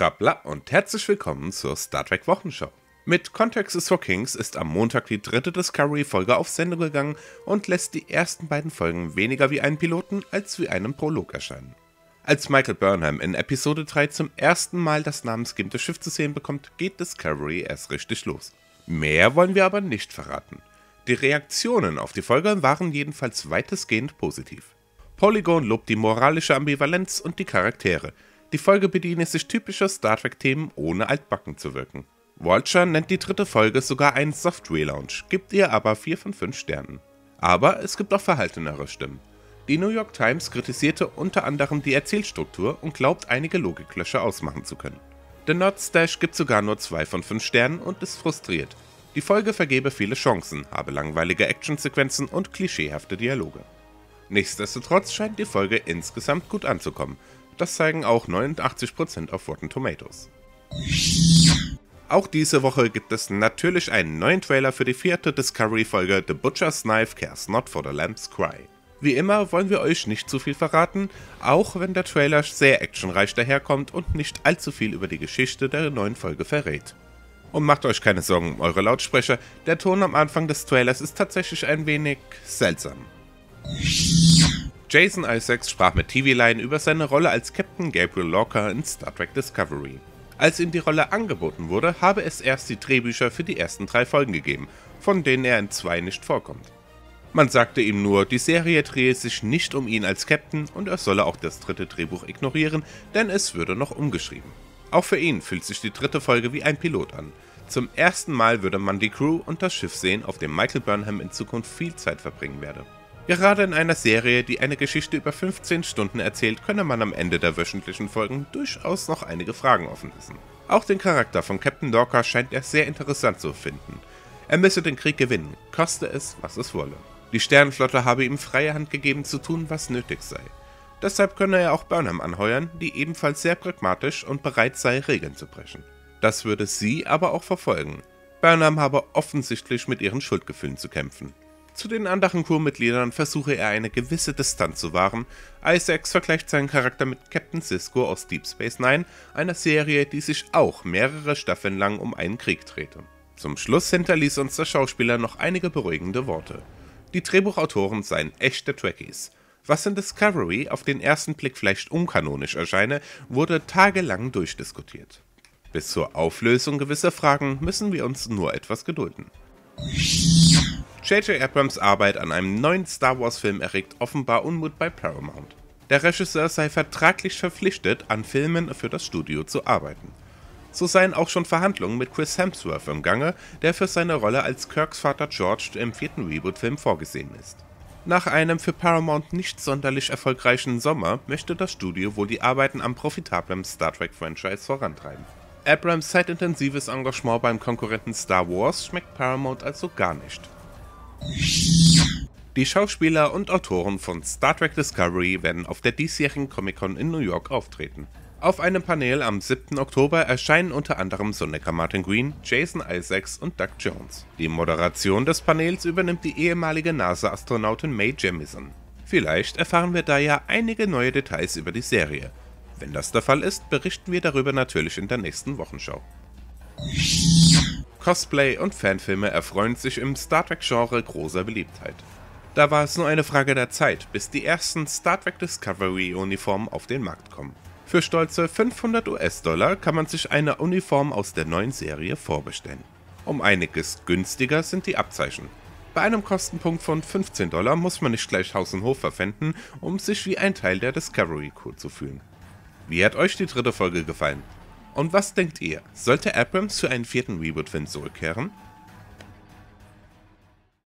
Grabla und herzlich willkommen zur Star Trek Wochenschau. Mit Context is for Kings ist am Montag die dritte Discovery-Folge auf Sendung gegangen und lässt die ersten beiden Folgen weniger wie einen Piloten als wie einen Prolog erscheinen. Als Michael Burnham in Episode 3 zum ersten Mal das namensgebende Schiff zu sehen bekommt, geht Discovery erst richtig los. Mehr wollen wir aber nicht verraten. Die Reaktionen auf die Folge waren jedenfalls weitestgehend positiv. Polygon lobt die moralische Ambivalenz und die Charaktere. Die Folge bedient sich typischer Star Trek-Themen, ohne altbacken zu wirken. Vulture nennt die dritte Folge sogar einen Soft-Relaunch, gibt ihr aber 4 von 5 Sternen. Aber es gibt auch verhaltenere Stimmen. Die New York Times kritisierte unter anderem die Erzählstruktur und glaubt, einige Logiklöcher ausmachen zu können. Der Nerd Stash gibt sogar nur 2 von 5 Sternen und ist frustriert. Die Folge vergebe viele Chancen, habe langweilige Actionsequenzen und klischeehafte Dialoge. Nichtsdestotrotz scheint die Folge insgesamt gut anzukommen. Das zeigen auch 89% auf Rotten Tomatoes. Auch diese Woche gibt es natürlich einen neuen Trailer für die vierte Discovery-Folge The Butcher's Knife Cares Not For The Lambs Cry. Wie immer wollen wir euch nicht zu viel verraten, auch wenn der Trailer sehr actionreich daherkommt und nicht allzu viel über die Geschichte der neuen Folge verrät. Und macht euch keine Sorgen um eure Lautsprecher, der Ton am Anfang des Trailers ist tatsächlich ein wenig seltsam. Jason Isaacs sprach mit TV Line über seine Rolle als Captain Gabriel Lorca in Star Trek Discovery. Als ihm die Rolle angeboten wurde, habe es erst die Drehbücher für die ersten 3 Folgen gegeben, von denen er in 2 nicht vorkommt. Man sagte ihm nur, die Serie drehe sich nicht um ihn als Captain und er solle auch das dritte Drehbuch ignorieren, denn es würde noch umgeschrieben. Auch für ihn fühlt sich die dritte Folge wie ein Pilot an. Zum ersten Mal würde man die Crew und das Schiff sehen, auf dem Michael Burnham in Zukunft viel Zeit verbringen werde. Gerade in einer Serie, die eine Geschichte über 15 Stunden erzählt, könne man am Ende der wöchentlichen Folgen durchaus noch einige Fragen offen lassen. Auch den Charakter von Captain Lorca scheint er sehr interessant zu finden. Er müsse den Krieg gewinnen, koste es, was es wolle. Die Sternenflotte habe ihm freie Hand gegeben zu tun, was nötig sei. Deshalb könne er auch Burnham anheuern, die ebenfalls sehr pragmatisch und bereit sei, Regeln zu brechen. Das würde sie aber auch verfolgen. Burnham habe offensichtlich mit ihren Schuldgefühlen zu kämpfen. Zu den anderen Crewmitgliedern versuche er eine gewisse Distanz zu wahren. Isaacs vergleicht seinen Charakter mit Captain Sisko aus Deep Space Nine, einer Serie, die sich auch mehrere Staffeln lang um einen Krieg drehte. Zum Schluss hinterließ uns der Schauspieler noch einige beruhigende Worte. Die Drehbuchautoren seien echte Trekkies. Was in Discovery auf den ersten Blick vielleicht unkanonisch erscheine, wurde tagelang durchdiskutiert. Bis zur Auflösung gewisser Fragen müssen wir uns nur etwas gedulden. J.J. Abrams Arbeit an einem neuen Star Wars Film erregt offenbar Unmut bei Paramount. Der Regisseur sei vertraglich verpflichtet, an Filmen für das Studio zu arbeiten. So seien auch schon Verhandlungen mit Chris Hemsworth im Gange, der für seine Rolle als Kirks Vater George im 4. Reboot-Film vorgesehen ist. Nach einem für Paramount nicht sonderlich erfolgreichen Sommer möchte das Studio wohl die Arbeiten am profitablen Star Trek-Franchise vorantreiben. Abrams zeitintensives Engagement beim Konkurrenten Star Wars schmeckt Paramount also gar nicht. Die Schauspieler und Autoren von Star Trek Discovery werden auf der diesjährigen Comic-Con in New York auftreten. Auf einem Panel am 7. Oktober erscheinen unter anderem Sonequa Martin Green, Jason Isaacs und Doug Jones. Die Moderation des Panels übernimmt die ehemalige NASA-Astronautin Mae Jemison. Vielleicht erfahren wir da ja einige neue Details über die Serie. Wenn das der Fall ist, berichten wir darüber natürlich in der nächsten Wochenschau. Cosplay und Fanfilme erfreuen sich im Star Trek-Genre großer Beliebtheit. Da war es nur eine Frage der Zeit, bis die ersten Star Trek Discovery-Uniformen auf den Markt kommen. Für stolze $500 kann man sich eine Uniform aus der neuen Serie vorbestellen. Um einiges günstiger sind die Abzeichen. Bei einem Kostenpunkt von $15 muss man nicht gleich Haus und Hof verpfänden, um sich wie ein Teil der Discovery Crew zu fühlen. Wie hat euch die dritte Folge gefallen? Und was denkt ihr, sollte Abrams für einen 4. Reboot-Film zurückkehren?